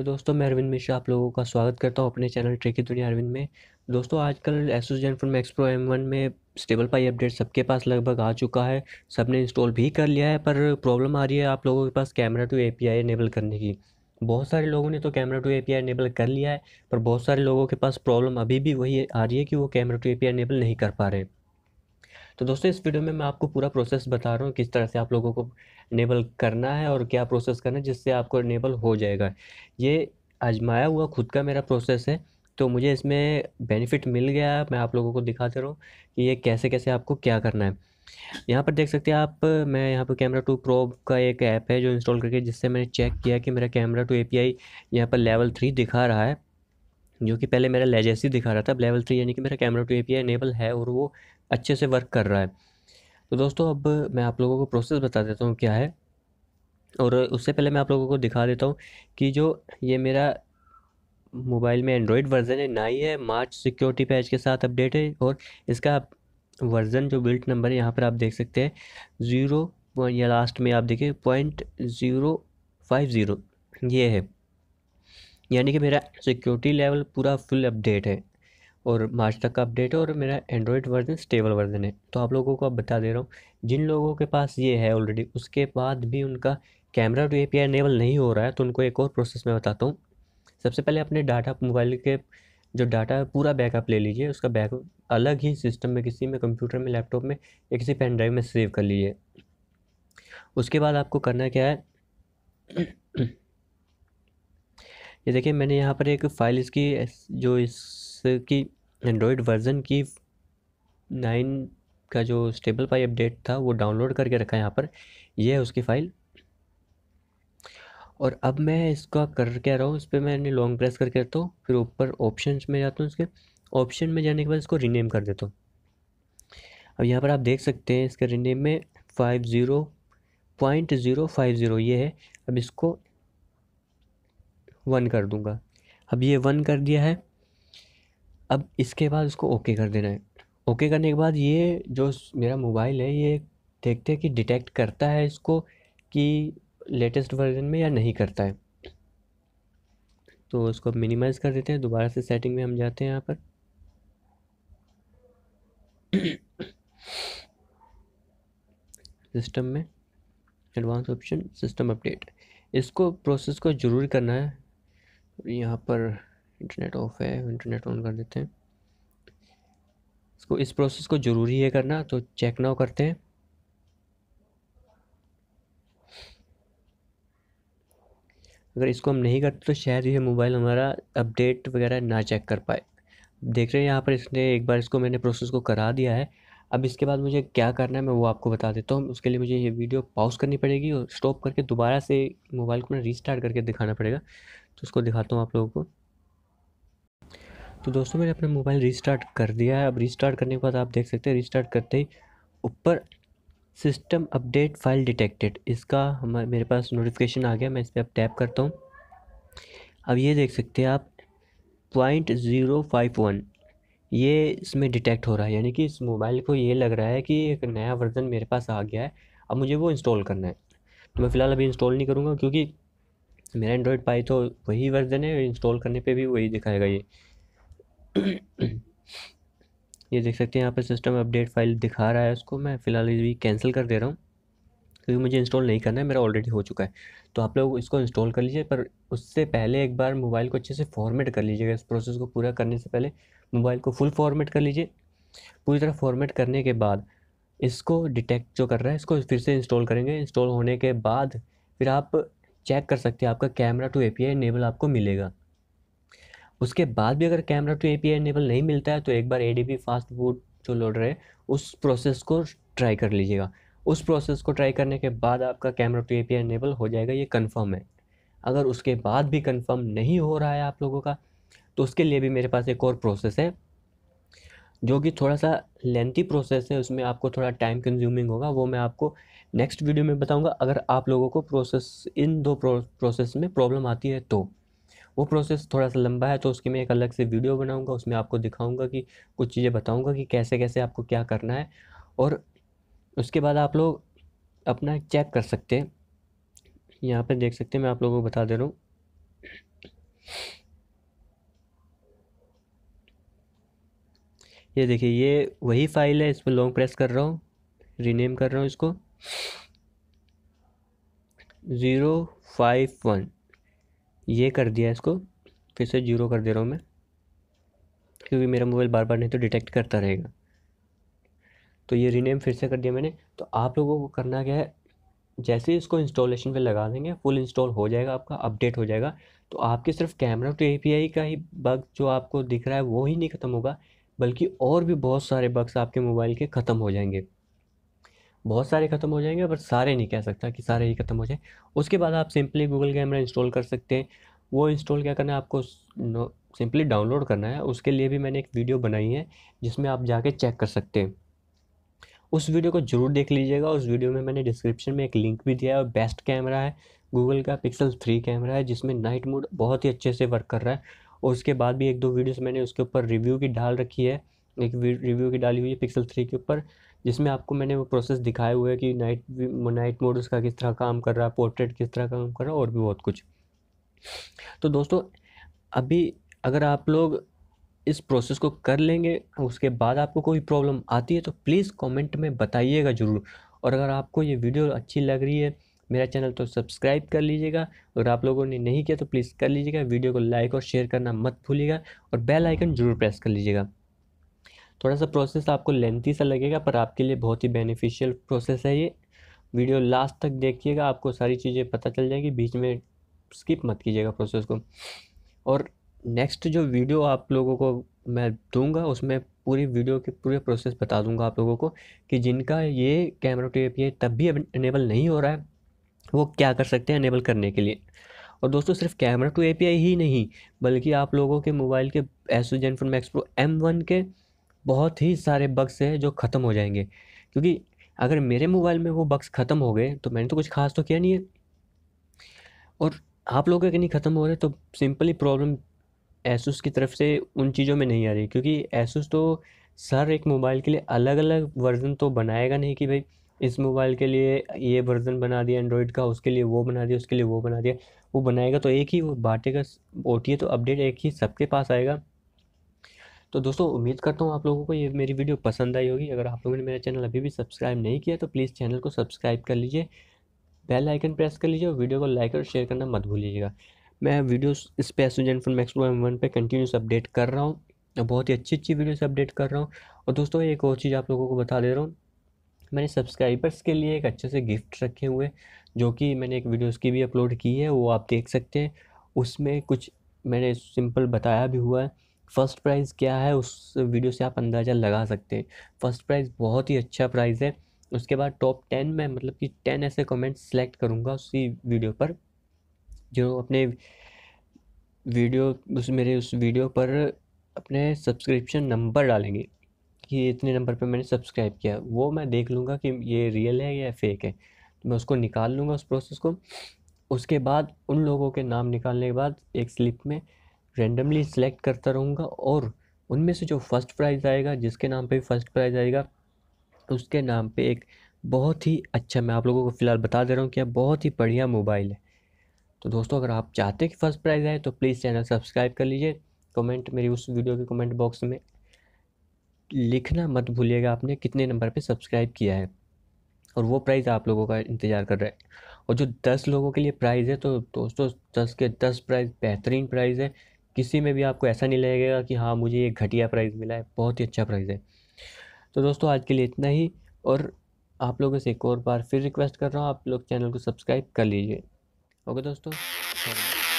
Hello दोस्तों, मैं अरविंद मिश्रा आप लोगों का स्वागत करता हूं अपने चैनल ट्रिकी दुनिया अरविंद में। दोस्तों आजकल Asus ZenFone Max Pro M1 में स्टेबल पाई अपडेट सबके पास लगभग आ चुका है, सबने इंस्टॉल भी कर लिया है, पर प्रॉब्लम आ रही है आप लोगों के पास Camera2 API इनेबल करने की। बहुत सारे लोगों ने तो Camera2 API इनेबल कर लिया है, पर बहुत सारे लोगों के पास प्रॉब्लम अभी भी वही आ रही है कि वो Camera2 API इनेबल नहीं कर पा रहे। तो दोस्तों इस वीडियो में मैं आपको पूरा प्रोसेस बता रहा हूँ किस तरह से आप लोगों को इनेबल करना है और क्या प्रोसेस करना है जिससे आपको इनेबल हो जाएगा। ये आजमाया हुआ खुद का मेरा प्रोसेस है, तो मुझे इसमें बेनिफिट मिल गया है। मैं आप लोगों को दिखाते रहूँ कि ये कैसे कैसे आपको क्या करना है। यहाँ पर देख सकते हैं आप, मैं यहाँ पर Camera2 Pro का एक ऐप है जो इंस्टॉल करके जिससे मैंने चेक किया कि मेरा Camera2 API यहाँ पर लेवल 3 दिखा रहा है, जो कि पहले मेरा लेजेसी दिखा रहा था। अब लेवल 3 यानी कि मेरा Camera2 API इनेबल है और वो अच्छे से वर्क कर रहा है। तो दोस्तों अब मैं आप लोगों को प्रोसेस बता देता हूँ क्या है, और उससे पहले मैं आप लोगों को दिखा देता हूँ कि जो ये मेरा मोबाइल में एंड्रॉयड वर्ज़न है ना, ही है मार्च सिक्योरिटी पैच के साथ अपडेट है, और इसका वर्ज़न जो बिल्ट नंबर है यहाँ पर आप देख सकते हैं 0 या लास्ट में आप देखिए 0.050 ये है, यानी कि मेरा सिक्योरिटी लेवल पूरा फुल अपडेट है और मार्च तक का अपडेट है, और मेरा एंड्रॉयड वर्जन स्टेबल वर्जन है। तो आप लोगों को अब बता दे रहा हूँ, जिन लोगों के पास ये है ऑलरेडी उसके बाद भी उनका Camera2 API इनेबल नहीं हो रहा है, तो उनको एक और प्रोसेस मैं बताता हूँ। सबसे पहले अपने डाटा, मोबाइल के जो डाटा है पूरा बैकअप ले लीजिए, उसका बैकअप अलग ही सिस्टम में किसी में, कंप्यूटर में, लैपटॉप में या किसी पेन ड्राइव में सेव कर लीजिए। उसके बाद आपको करना क्या है, ये देखिए मैंने यहाँ पर एक फ़ाइल इसकी जो इसकी एंड्रॉयड वर्जन की 9 का जो स्टेबल पाई अपडेट था वो डाउनलोड करके रखा है। यहाँ पर ये है उसकी फ़ाइल, और अब मैं इसका कर क्या रहा हूँ, इस पर मैंने लॉन्ग प्रेस करके रखता हूँ, फिर ऊपर ऑप्शंस में जाता हूँ, इसके ऑप्शन में जाने के बाद इसको रीनेम कर देता हूँ। अब यहाँ पर आप देख सकते हैं इसके रीनेम में 50.050 ये है। अब इसको 1 कर दूंगा। अब ये 1 कर दिया है। अब इसके बाद उसको ओके कर देना है। ओके करने के बाद ये जो मेरा मोबाइल है ये देखते हैं कि डिटेक्ट करता है इसको कि लेटेस्ट वर्जन में या नहीं करता है, तो उसको मिनिमाइज कर देते हैं। दोबारा से सेटिंग में हम जाते हैं यहाँ पर, सिस्टम में एडवांस ऑप्शन सिस्टम अपडेट, इसको प्रोसेस को ज़रूर करना है। यहाँ पर इंटरनेट ऑफ है, इंटरनेट ऑन कर देते हैं। इसको इस प्रोसेस को ज़रूरी है करना, तो चेक नाउ करते हैं। अगर इसको हम नहीं करते तो शायद ये मोबाइल हमारा अपडेट वगैरह ना चेक कर पाए। देख रहे हैं यहाँ पर इसने एक बार इसको मैंने प्रोसेस को करा दिया है। अब इसके बाद मुझे क्या करना है मैं वो आपको बता देता हूँ। उसके लिए मुझे ये वीडियो पॉज करनी पड़ेगी और स्टॉप करके दोबारा से मोबाइल को मैं रीस्टार्ट करके दिखाना पड़ेगा, तो उसको दिखाता हूँ आप लोगों को। तो दोस्तों मैंने अपना मोबाइल रीस्टार्ट कर दिया है। अब रीस्टार्ट करने के बाद आप देख सकते हैं रीस्टार्ट करते ही ऊपर सिस्टम अपडेट फाइल डिटेक्टेड, इसका हमारे मेरे पास नोटिफिकेशन आ गया। मैं इस पर अब टैप करता हूँ। अब ये देख सकते हैं आप 0.051 ये इसमें डिटेक्ट हो रहा है, यानी कि इस मोबाइल को ये लग रहा है कि एक नया वर्जन मेरे पास आ गया है, अब मुझे वो इंस्टॉल करना है। तो मैं फ़िलहाल अभी इंस्टॉल नहीं करूँगा क्योंकि मेरा एंड्रॉयड पाई तो वही वर्जन है, इंस्टॉल करने पे भी वही दिखाएगा। ये देख सकते हैं यहाँ पर सिस्टम अपडेट फाइल दिखा रहा है, उसको मैं फ़िलहाल अभी कैंसिल कर दे रहा हूँ क्योंकि मुझे इंस्टॉल नहीं करना है, मेरा ऑलरेडी हो चुका है। तो आप लोग इसको इंस्टॉल कर लीजिए, पर उससे पहले एक बार मोबाइल को अच्छे से फॉर्मेट कर लीजिएगा। इस प्रोसेस को पूरा करने से पहले मोबाइल को फुल फॉर्मेट कर लीजिए। पूरी तरह फॉर्मेट करने के बाद इसको डिटेक्ट जो कर रहा है इसको फिर से इंस्टॉल करेंगे। इंस्टॉल होने के बाद फिर आप चेक कर सकते हैं आपका Camera2 API इनेबल आपको मिलेगा। उसके बाद भी अगर Camera2 API इनेबल नहीं मिलता है तो एक बार ADB फास्ट बूट जो लोडर है उस प्रोसेस को ट्राई कर लीजिएगा। उस प्रोसेस को ट्राई करने के बाद आपका Camera2 API इनेबल हो जाएगा, ये कंफर्म है। अगर उसके बाद भी कंफर्म नहीं हो रहा है आप लोगों का, तो उसके लिए भी मेरे पास एक और प्रोसेस है जो कि थोड़ा सा लेंथी प्रोसेस है, उसमें आपको थोड़ा टाइम कंज्यूमिंग होगा, वो मैं आपको नेक्स्ट वीडियो में बताऊंगा। अगर आप लोगों को प्रोसेस इन दो प्रोसेस में प्रॉब्लम आती है तो वो प्रोसेस थोड़ा सा लंबा है, तो उसकी मैं एक अलग से वीडियो बनाऊँगा, उसमें आपको दिखाऊँगा कि कुछ चीज़ें बताऊँगा कि कैसे कैसे आपको क्या करना है, और उसके बाद आप लोग अपना चेक कर सकते हैं। यहाँ पर देख सकते हैं मैं आप लोगों को बता दे रहा हूँ। ये देखिए, ये वही फाइल है, इसमें लॉन्ग प्रेस कर रहा हूँ, रीनेम कर रहा हूँ इसको 051 ये कर दिया इसको, फिर से 0 कर दे रहा हूँ मैं, क्योंकि मेरा मोबाइल बार बार नहीं तो डिटेक्ट करता रहेगा। तो ये रीनेम फिर से कर दिया मैंने। तो आप लोगों को करना क्या है, जैसे ही इसको इंस्टॉलेशन पे लगा देंगे फुल इंस्टॉल हो जाएगा, आपका अपडेट हो जाएगा, तो आपके सिर्फ कैमरा2 एपीआई का ही बग जो आपको दिख रहा है वो ही नहीं ख़त्म होगा, बल्कि और भी बहुत सारे बग्स आपके मोबाइल के ख़त्म हो जाएंगे। बहुत सारे ख़त्म हो जाएंगे, पर सारे नहीं कह सकता कि सारे ही ख़त्म हो जाए। उसके बाद आप सिंपली गूगल कैमरा इंस्टॉल कर सकते हैं। वो इंस्टॉल क्या करना है आपको, सिंपली डाउनलोड करना है। उसके लिए भी मैंने एक वीडियो बनाई है जिसमें आप जाके चेक कर सकते हैं, उस वीडियो को जरूर देख लीजिएगा। उस वीडियो में मैंने डिस्क्रिप्शन में एक लिंक भी दिया है। और बेस्ट कैमरा है गूगल का पिक्सल 3 कैमरा है, जिसमें नाइट मोड बहुत ही अच्छे से वर्क कर रहा है। और उसके बाद भी 1-2 वीडियोस मैंने उसके ऊपर रिव्यू की डाल रखी है, एक रिव्यू की डाली हुई है पिक्सल 3 के ऊपर, जिसमें आपको मैंने वो प्रोसेस दिखाया हुआ है कि नाइट मोड उसका किस तरह काम कर रहा है, पोर्ट्रेट किस तरह काम कर रहा है, और भी बहुत कुछ। तो दोस्तों, अभी अगर आप लोग इस प्रोसेस को कर लेंगे, उसके बाद आपको कोई प्रॉब्लम आती है तो प्लीज़ कमेंट में बताइएगा ज़रूर। और अगर आपको ये वीडियो अच्छी लग रही है, मेरा चैनल तो सब्सक्राइब कर लीजिएगा, अगर आप लोगों ने नहीं किया तो प्लीज़ कर लीजिएगा। वीडियो को लाइक और शेयर करना मत भूलिएगा, और बेल आइकन ज़रूर प्रेस कर लीजिएगा। थोड़ा सा प्रोसेस आपको लेंथी सा लगेगा, पर आपके लिए बहुत ही बेनिफिशियल प्रोसेस है ये। वीडियो लास्ट तक देखिएगा, आपको सारी चीज़ें पता चल जाएगी, बीच में स्किप मत कीजिएगा प्रोसेस को। और नेक्स्ट जो वीडियो आप लोगों को मैं दूंगा, उसमें पूरी वीडियो के पूरे प्रोसेस बता दूंगा आप लोगों को, कि जिनका ये कैमरा2 एपीआई तब भी इनेबल नहीं हो रहा है वो क्या कर सकते हैं इनेबल करने के लिए। और दोस्तों, सिर्फ कैमरा2 एपीआई ही नहीं, बल्कि आप लोगों के मोबाइल के Asus ZenFone Max Pro M1 के बहुत ही सारे बग्स हैं जो ख़त्म हो जाएंगे। क्योंकि अगर मेरे मोबाइल में वो बग्स ख़त्म हो गए तो मैंने तो कुछ खास तो किया नहीं है, और आप लोगों के नहीं ख़त्म हो रहे, तो सिंपली प्रॉब्लम Asus की तरफ से उन चीज़ों में नहीं आ रही। क्योंकि Asus तो सर एक मोबाइल के लिए अलग अलग वर्ज़न तो बनाएगा नहीं कि भाई इस मोबाइल के लिए ये वर्ज़न बना दिया एंड्रॉयड का, उसके लिए वो बना दिया, उसके लिए वो बना दिया। वो बनाएगा तो एक ही, वो बांटेगा OTA तो अपडेट एक ही सबके पास आएगा। तो दोस्तों, उम्मीद करता हूँ आप लोगों को ये मेरी वीडियो पसंद आई होगी। अगर आप लोगों ने मेरा चैनल अभी भी सब्सक्राइब नहीं किया तो प्लीज़ चैनल को सब्सक्राइब कर लीजिए, बेल आइकन प्रेस कर लीजिए, और वीडियो को लाइक और शेयर करना मत भूलिएगा। मैं वीडियोस इस पर Asus ZenFone Max Pro M1 पे कंटिन्यूस अपडेट कर रहा हूँ, और बहुत ही अच्छी वीडियोस अपडेट कर रहा हूँ। और दोस्तों, एक और चीज़ आप लोगों को बता दे रहा हूँ, मैंने सब्सक्राइबर्स के लिए एक अच्छे से गिफ्ट रखे हुए, जो कि मैंने एक वीडियोस की भी अपलोड की है, वो आप देख सकते हैं। उसमें कुछ मैंने सिंपल बताया भी हुआ है, फ़र्स्ट प्राइज़ क्या है उस वीडियो से आप अंदाज़ा लगा सकते हैं। फ़र्स्ट प्राइज़ बहुत ही अच्छा प्राइज़ है। उसके बाद टॉप 10 में, मतलब कि 10 ऐसे कमेंट्स सेलेक्ट करूँगा उसी वीडियो पर, जो अपने वीडियो उस वीडियो पर अपने सब्सक्रिप्शन नंबर डालेंगे कि इतने नंबर पे मैंने सब्सक्राइब किया। वो मैं देख लूँगा कि ये रियल है या फेक है, तो मैं उसको निकाल लूँगा उस प्रोसेस को। उसके बाद उन लोगों के नाम निकालने के बाद एक स्लिप में रेंडमली सिलेक्ट करता रहूँगा, और उनमें से जो फ़र्स्ट प्राइज़ आएगा, जिसके नाम पे फ़र्स्ट प्राइज़ आएगा, उसके नाम पे एक बहुत ही अच्छा, मैं आप लोगों को फ़िलहाल बता दे रहा हूँ कि बहुत ही बढ़िया मोबाइल है। तो दोस्तों, अगर आप चाहते हैं कि फ़र्स्ट प्राइज़ आए तो प्लीज़ चैनल सब्सक्राइब कर लीजिए। कमेंट मेरी उस वीडियो के कमेंट बॉक्स में लिखना मत भूलिएगा आपने कितने नंबर पे सब्सक्राइब किया है, और वो प्राइज़ आप लोगों का इंतज़ार कर रहा है। और जो 10 लोगों के लिए प्राइज़ है, तो दोस्तों 10 के 10 प्राइज़ बेहतरीन प्राइज़ है। किसी में भी आपको ऐसा नहीं लगेगा कि हाँ मुझे ये घटिया प्राइज़ मिला है, बहुत ही अच्छा प्राइज़ है। तो दोस्तों, आज के लिए इतना ही, और आप लोगों से एक और बार फिर रिक्वेस्ट कर रहा हूँ, आप लोग चैनल को सब्सक्राइब कर लीजिए। ओके दोस्तों।